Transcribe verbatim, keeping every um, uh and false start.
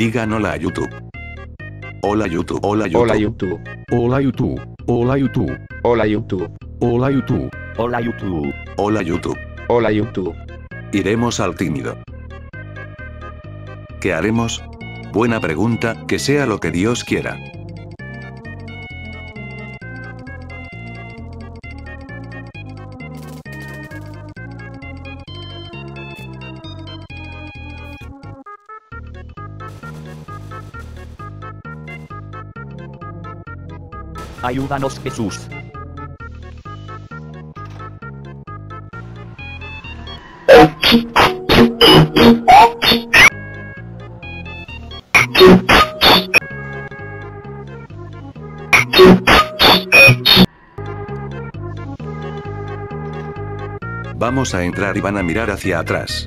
Digan hola a YouTube. Hola YouTube. Hola YouTube. Hola YouTube. Hola YouTube. Hola YouTube. Hola YouTube. Hola YouTube. Hola YouTube. Hola YouTube. Hola YouTube. Iremos al tímido. ¿Qué haremos? Buena pregunta, que sea lo que Dios quiera. Ayúdanos, Jesús. Vamos a entrar y van a mirar hacia atrás.